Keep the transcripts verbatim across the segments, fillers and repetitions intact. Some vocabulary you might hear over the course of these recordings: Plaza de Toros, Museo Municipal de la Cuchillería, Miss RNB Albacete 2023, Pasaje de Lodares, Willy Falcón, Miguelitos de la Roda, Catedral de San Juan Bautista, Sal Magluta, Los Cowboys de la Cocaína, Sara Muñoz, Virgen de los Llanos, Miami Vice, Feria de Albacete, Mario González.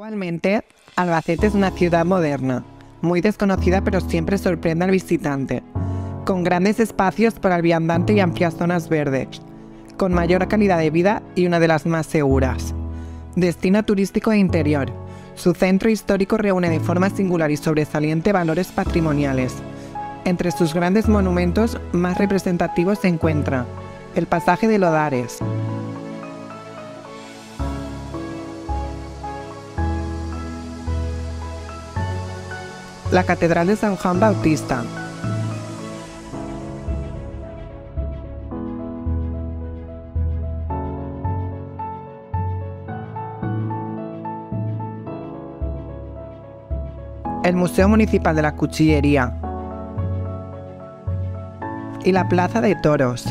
Actualmente, Albacete es una ciudad moderna, muy desconocida pero siempre sorprende al visitante, con grandes espacios para el viandante y amplias zonas verdes, con mayor calidad de vida y una de las más seguras. Destino turístico e interior, su centro histórico reúne de forma singular y sobresaliente valores patrimoniales. Entre sus grandes monumentos más representativos se encuentra el Pasaje de Lodares, la Catedral de San Juan Bautista, el Museo Municipal de la Cuchillería y la Plaza de Toros.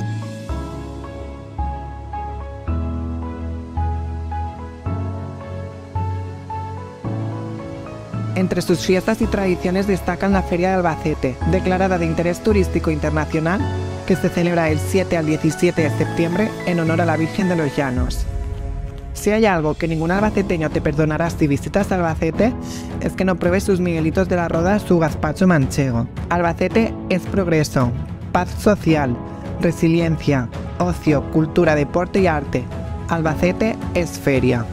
Entre sus fiestas y tradiciones destacan la Feria de Albacete, declarada de interés turístico internacional, que se celebra el siete al diecisiete de septiembre en honor a la Virgen de los Llanos. Si hay algo que ningún albaceteño te perdonará si visitas Albacete, es que no pruebes sus Miguelitos de la Roda, su gazpacho manchego. Albacete es progreso, paz social, resiliencia, ocio, cultura, deporte y arte. Albacete es feria.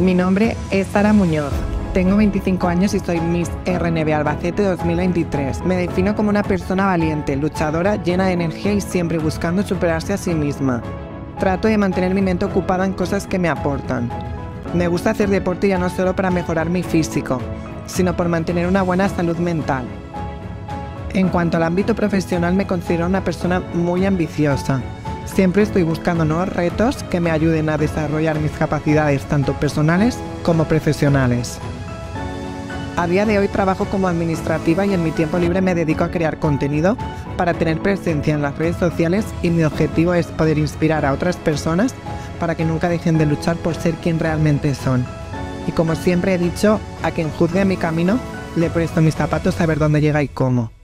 Mi nombre es Sara Muñoz. Tengo veinticinco años y soy Miss R N B Albacete dos mil veintitrés. Me defino como una persona valiente, luchadora, llena de energía y siempre buscando superarse a sí misma. Trato de mantener mi mente ocupada en cosas que me aportan. Me gusta hacer deporte ya no solo para mejorar mi físico, sino por mantener una buena salud mental. En cuanto al ámbito profesional, me considero una persona muy ambiciosa. Siempre estoy buscando nuevos retos que me ayuden a desarrollar mis capacidades tanto personales como profesionales. A día de hoy trabajo como administrativa y en mi tiempo libre me dedico a crear contenido para tener presencia en las redes sociales y mi objetivo es poder inspirar a otras personas para que nunca dejen de luchar por ser quien realmente son. Y como siempre he dicho, a quien juzgue mi camino, le presto mis zapatos a ver dónde llega y cómo.